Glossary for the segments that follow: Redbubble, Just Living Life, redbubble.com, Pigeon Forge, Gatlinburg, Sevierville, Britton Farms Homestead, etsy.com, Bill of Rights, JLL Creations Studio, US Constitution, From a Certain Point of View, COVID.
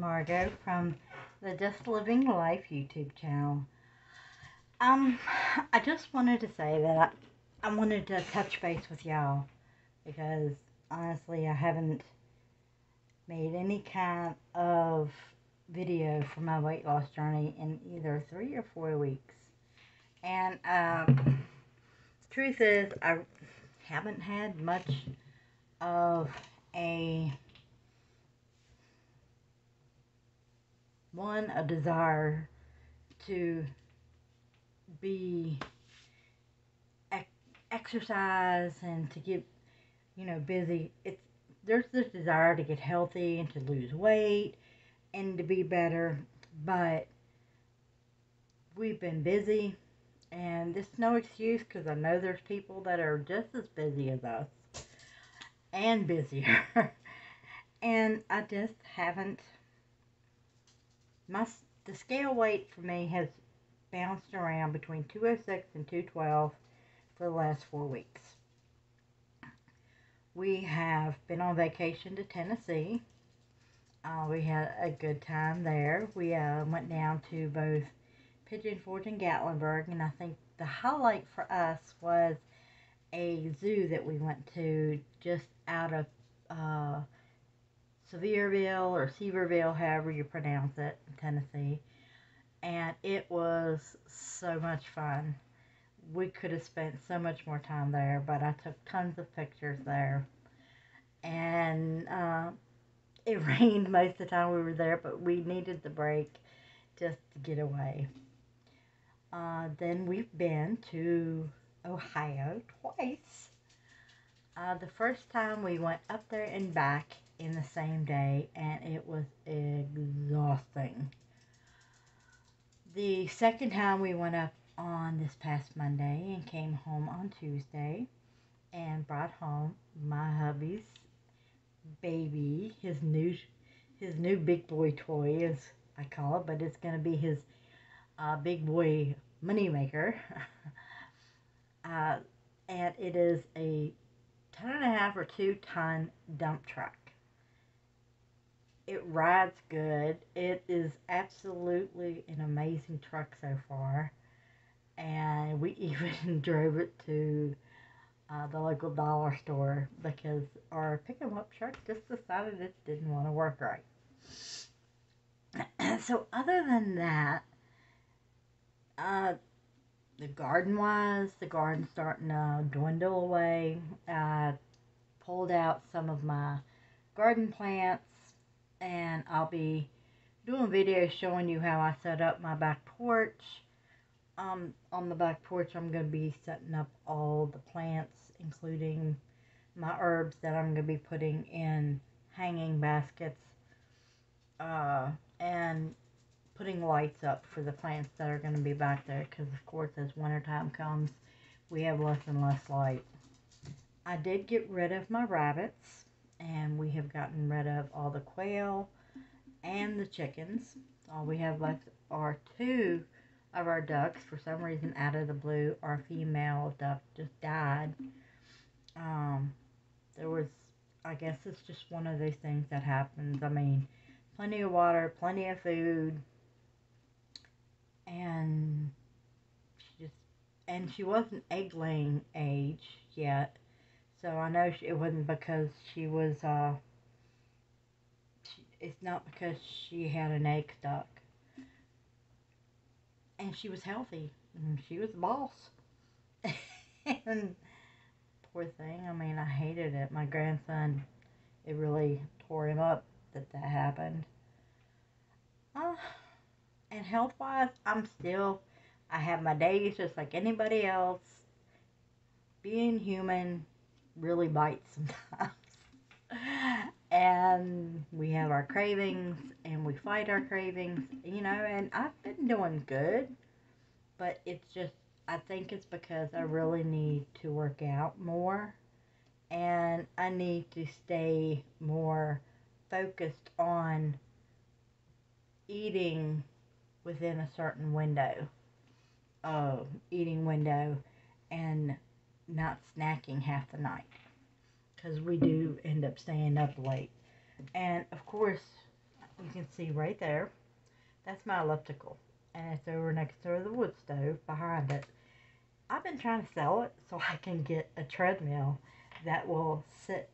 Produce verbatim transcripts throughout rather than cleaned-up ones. Margo from the Just Living Life YouTube channel. Um, I just wanted to say that I, I wanted to touch base with y'all because honestly I haven't made any kind of video for my weight loss journey in either three or four weeks. And um, the truth is I haven't had much of a one a desire to be ex exercise and to get, you know, busy. It's there's this desire to get healthy and to lose weight and to be better, but we've been busy, and it's no excuse because I know there's people that are just as busy as us and busier. And I just haven't. My, the scale weight for me has bounced around between two oh six and two twelve for the last four weeks. We have been on vacation to Tennessee. Uh, we had a good time there. We uh, went down to both Pigeon Forge and Gatlinburg, and I think the highlight for us was a zoo that we went to just out of uh, Sevierville or Sevierville, however you pronounce it, in Tennessee. And it was so much fun. We could have spent so much more time there, but I took tons of pictures there. And uh, it rained most of the time we were there, but we needed the break just to get away. Uh, then we've been to Ohio twice. Uh, the first time we went up there and back in the same day, and it was exhausting. The second time we went up on this past Monday and came home on Tuesday and brought home my hubby's baby, his new his new big boy toy, as I call it, but it's going to be his uh, big boy moneymaker. uh, and it is a ton and a half or two ton dump truck. It rides good. It is absolutely an amazing truck so far. And we even drove it to uh, the local dollar store because our pick-em-up truck just decided it didn't want to work right. So other than that, uh, the garden-wise, the garden's starting to dwindle away. I pulled out some of my garden plants. And I'll be doing videos showing you how I set up my back porch. Um, on the back porch, I'm going to be setting up all the plants, including my herbs that I'm going to be putting in hanging baskets. Uh, and putting lights up for the plants that are going to be back there. Because, of course, as wintertime comes, we have less and less light. I did get rid of my rabbits. And we have gotten rid of all the quail and the chickens. All we have left are two of our ducks. For some reason, out of the blue, our female duck just died. Um, there was, I guess it's just one of those things that happens. I mean, plenty of water, plenty of food. And she just, and she wasn't egg-laying age yet. So I know it wasn't because she was, uh, she, it's not because she had an egg stuck. And she was healthy. And she was the boss. And poor thing, I mean, I hated it. My grandson, it really tore him up that that happened. Uh, and health-wise, I'm still, I have my days just like anybody else. Being human really bites sometimes, and we have our cravings and we fight our cravings, you know, and I've been doing good, but it's just, I think it's because I really need to work out more, and I need to stay more focused on eating within a certain window, uh, eating window, and not snacking half the night, because we do end up staying up late. And of course, you can see right there, that's my elliptical, and it's over next to the wood stove behind it. I've been trying to sell it so I can get a treadmill that will sit,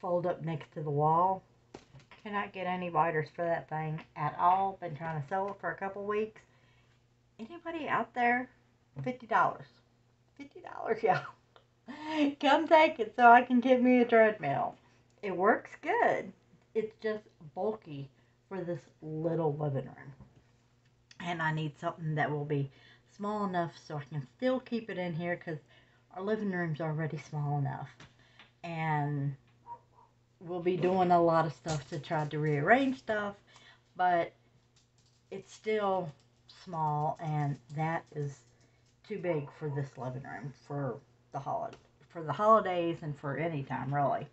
fold up next to the wall. Cannot get any biters for that thing at all. Been trying to sell it for a couple weeks. Anybody out there? fifty dollars. fifty dollars, y'all. Come take it so I can get me a treadmill. It works good. It's just bulky for this little living room. And I need something that will be small enough so I can still keep it in here, because our living room's already small enough. And we'll be doing a lot of stuff to try to rearrange stuff, but it's still small, and that is too big for this living room for the holiday, for the holidays and for any time, really.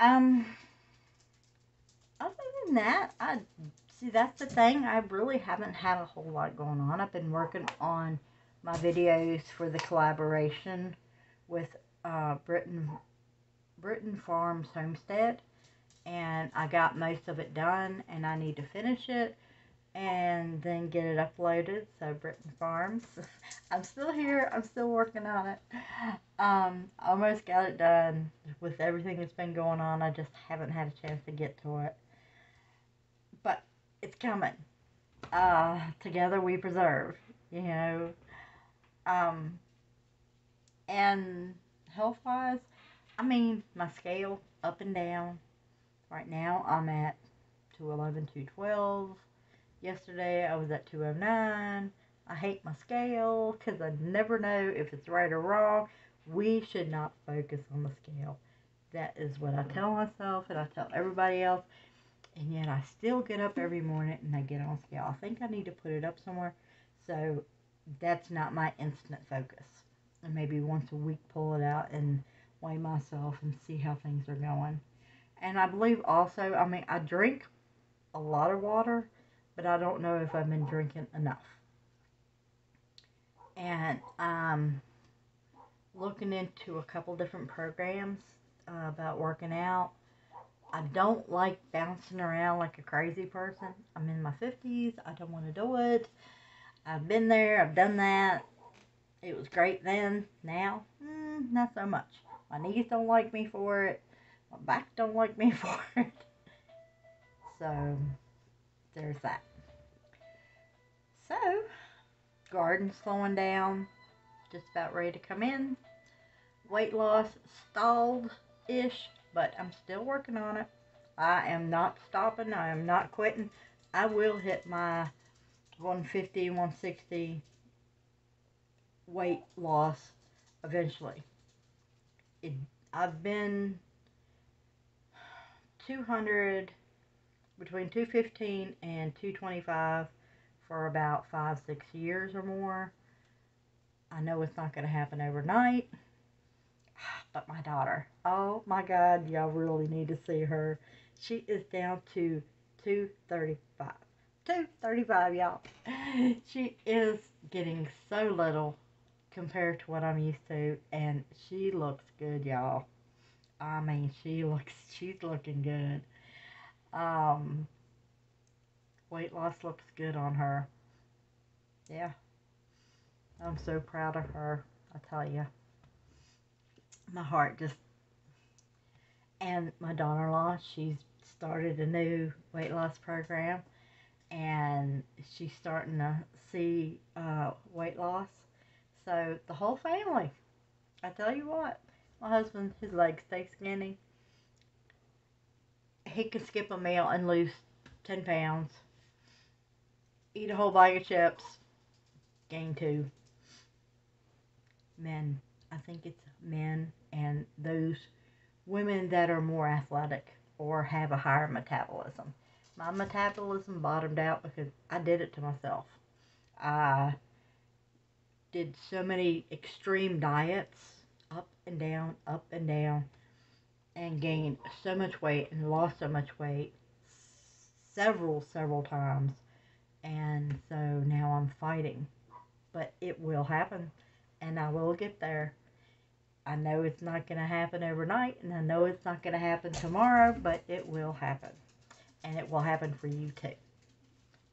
Um, other than that, I see that's the thing. I really haven't had a whole lot going on. I've been working on my videos for the collaboration with uh, Britton Britton Farms Homestead, and I got most of it done, and I need to finish it and then get it uploaded. So Britton Farms, I'm still here, I'm still working on it. um, I almost got it done. With everything that's been going on, I just haven't had a chance to get to it, but it's coming. Uh, together we preserve, you know. Um, and health wise, I mean, my scale, up and down. Right now, I'm at two eleven, two twelve. Yesterday, I was at two oh nine. I hate my scale because I never know if it's right or wrong. We should not focus on the scale. That is what I tell myself and I tell everybody else. And yet, I still get up every morning and I get on scale. I think I need to put it up somewhere. So, that's not my instant focus. And maybe once a week, pull it out and weigh myself and see how things are going. And I believe also, I mean, I drink a lot of water, but I don't know if I've been drinking enough. And um, looking into a couple different programs uh, about working out. I don't like bouncing around like a crazy person. I'm in my fifties. I don't want to do it. I've been there. I've done that. It was great then. Now, mm, not so much. My knees don't like me for it. My back don't like me for it. So, there's that. So, garden's slowing down. Just about ready to come in. Weight loss stalled-ish, but I'm still working on it. I am not stopping. I am not quitting. I will hit my one fifty, one sixty weight loss eventually. It, I've been two hundred, between two fifteen and two twenty-five for about five, six years or more. I know it's not going to happen overnight, but my daughter, oh my God, y'all really need to see her. She is down to two thirty-five. two thirty-five, y'all. She is getting so little compared to what I'm used to, and she looks good, y'all. I mean, she looks, she's looking good. Um, weight loss looks good on her. Yeah. I'm so proud of her, I tell you. My heart just, and my daughter-in-law, she's started a new weight loss program, and she's starting to see uh, weight loss. So, the whole family, I tell you what, my husband, his legs stay skinny. He can skip a meal and lose ten pounds, eat a whole bag of chips, gain two. Men, I think it's men and those women that are more athletic or have a higher metabolism. My metabolism bottomed out because I did it to myself. I did so many extreme diets, up and down, up and down, and gained so much weight and lost so much weight several, several times. And so now I'm fighting, but it will happen, and I will get there. I know it's not going to happen overnight, and I know it's not going to happen tomorrow, but it will happen. and it will happen for you too.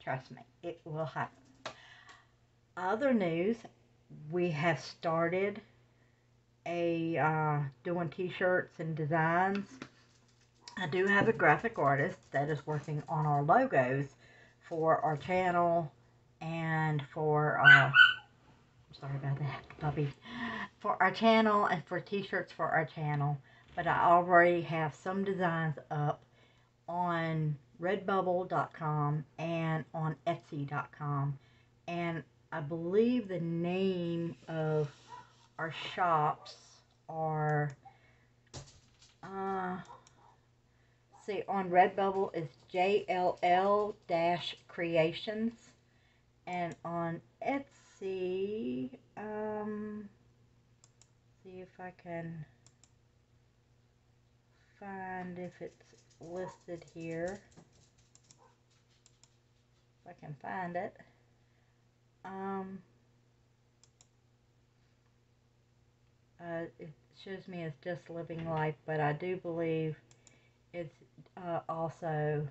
Trust me, it will happen. Other news, we have started a uh, doing t-shirts and designs. I do have a graphic artist that is working on our logos for our channel and for uh, sorry about that, puppy. For our channel and for t-shirts for our channel. But I already have some designs up on redbubble dot com and on etsy dot com. And I believe the name of our shops are, uh, see, on Redbubble is J L L Creations, and on Etsy, um, see if I can find if it's listed here, if I can find it, um, Uh, it shows me as Just Living Life, but I do believe it's uh, also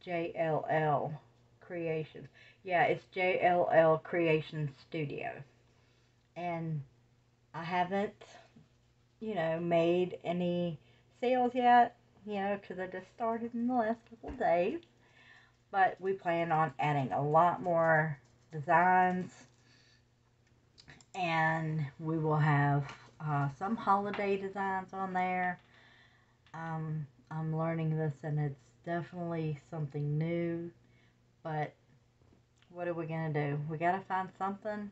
J L L Creations. Yeah, it's J L L Creations Studio. And I haven't, you know, made any sales yet, you know, because I just started in the last couple of days. But we plan on adding a lot more designs. And we will have uh, some holiday designs on there. Um, I'm learning this, and it's definitely something new. But what are we going to do? We got to find something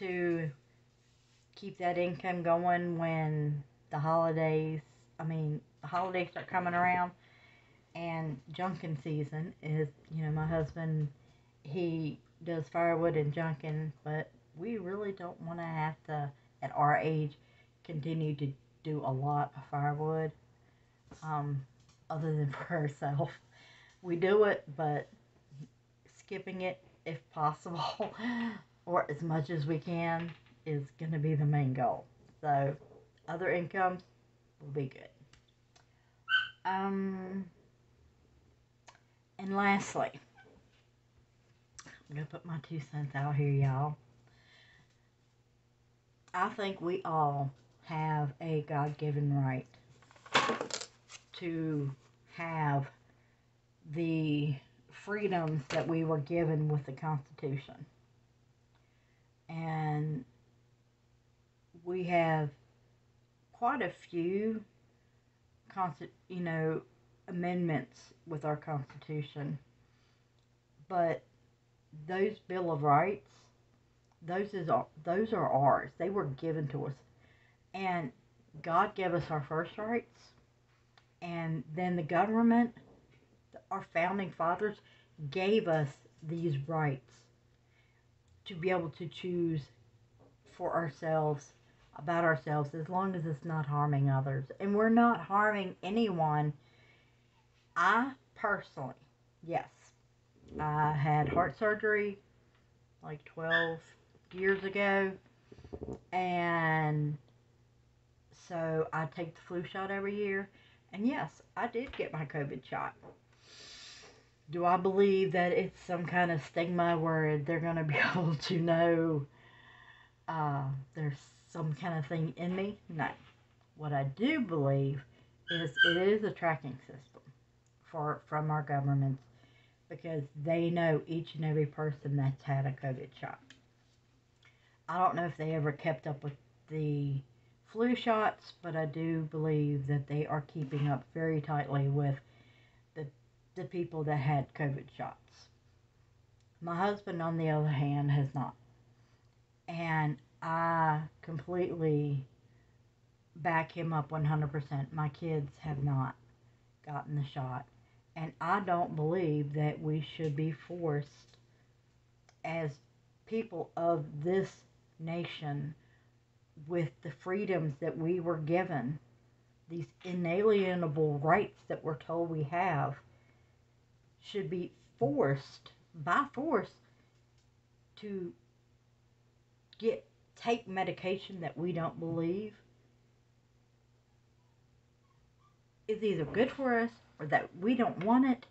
to keep that income going when the holidays, I mean, the holidays start coming around. And junking season is, you know, my husband, he does firewood and junking, but we really don't want to have to, at our age, continue to do a lot of firewood, um, other than for ourselves. We do it, but skipping it, if possible, or as much as we can, is going to be the main goal. So, other incomes will be good. Um, and lastly, I'm going to put my two cents out here, y'all. I think we all have a God-given right to have the freedoms that we were given with the Constitution. And we have quite a few, you know, amendments with our Constitution. But those Bill of Rights, Those, is, those are ours. They were given to us. And God gave us our first rights. And then the government, our founding fathers, gave us these rights to be able to choose for ourselves, about ourselves, as long as it's not harming others. And we're not harming anyone. I personally, yes, I had heart surgery like twelve years ago, and so I take the flu shot every year, and yes, I did get my COVID shot. Do I believe that it's some kind of stigma where they're going to be able to know uh, there's some kind of thing in me? No. What I do believe is it is a tracking system for from our governments, because they know each and every person that's had a COVID shot. I don't know if they ever kept up with the flu shots, but I do believe that they are keeping up very tightly with the, the people that had COVID shots. My husband, on the other hand, has not. And I completely back him up one hundred percent. My kids have not gotten the shot. And I don't believe that we should be forced, as people of this nation, with the freedoms that we were given, these inalienable rights that we're told we have, should be forced by force to get take medication that we don't believe is either good for us or that we don't want it,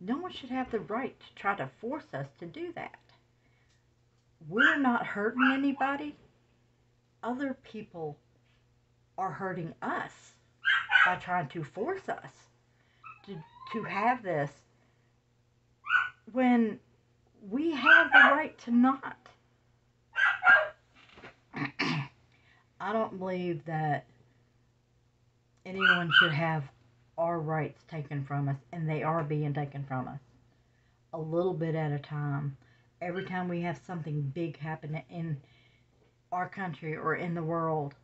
no one should have the right to try to force us to do that. We're not hurting anybody. Other people are hurting us by trying to force us to, to have this when we have the right to not. I don't believe that anyone should have our rights taken from us, and they are being taken from us a little bit at a time. Every time we have something big happen in our country or in the world,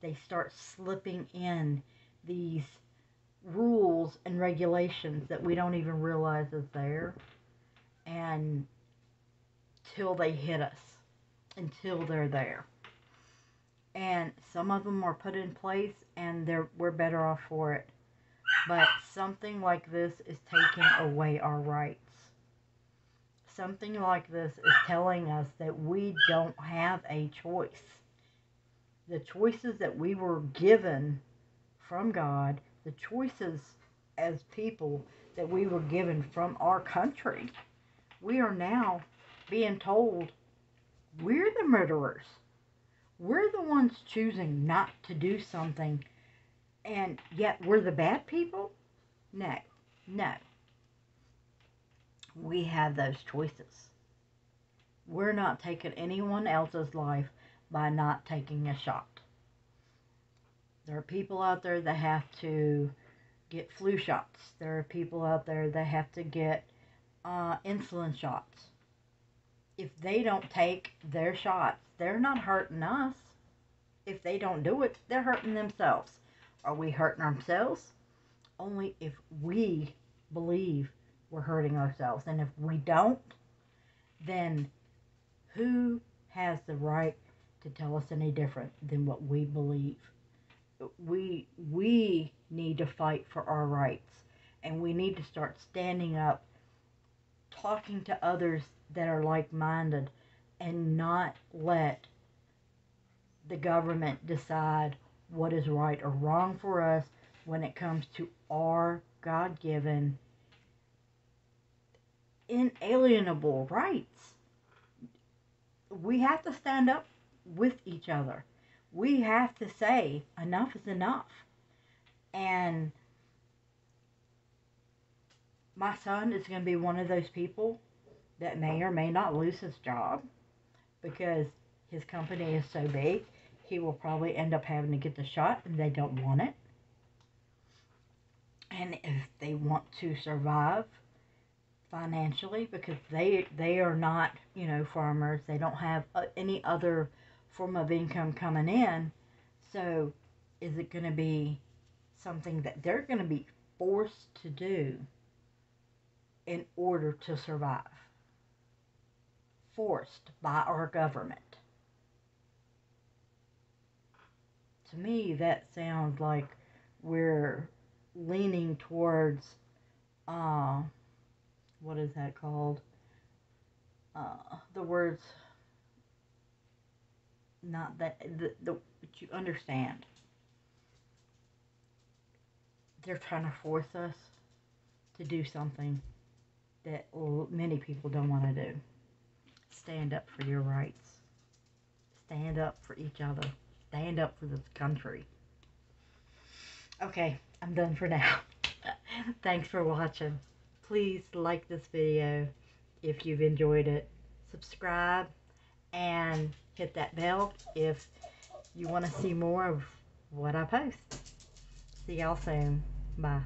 they start slipping in these rules and regulations that we don't even realize is there, and till they hit us, until they're there. And some of them are put in place, and they're, we're better off for it. But something like this is taking away our rights. Something like this is telling us that we don't have a choice. The choices that we were given from God, the choices as people that we were given from our country, we are now being told we're the murderers. We're the ones choosing not to do something, and yet we're the bad people? No, no. We have those choices. We're not taking anyone else's life by not taking a shot. There are people out there that have to get flu shots. There are people out there that have to get uh, insulin shots. If they don't take their shots, they're not hurting us. If they don't do it, they're hurting themselves. Are we hurting ourselves? Only if we believe we're hurting ourselves. And if we don't, then who has the right to tell us any different than what we believe? We, we need to fight for our rights. And we need to start standing up, talking to others that are like-minded, and not let the government decide what is right or wrong for us when it comes to our God-given, inalienable rights. We have to stand up with each other. We have to say enough is enough. And my son is going to be one of those people that may or may not lose his job because his company is so big. He will probably end up having to get the shot, and they don't want it. And if they want to survive financially, because they they are not, you know, farmers, they don't have any other form of income coming in, so is it going to be something that they're going to be forced to do in order to survive? Forced by our government. To me, that sounds like we're leaning towards, uh, what is that called? Uh, the words, not that, the, the, but you understand. They're trying to force us to do something that many people don't want to do. Stand up for your rights. Stand up for each other. Stand up for this country. Okay, I'm done for now. Thanks for watching. Please like this video if you've enjoyed it. Subscribe and hit that bell if you want to see more of what I post. See y'all soon. Bye.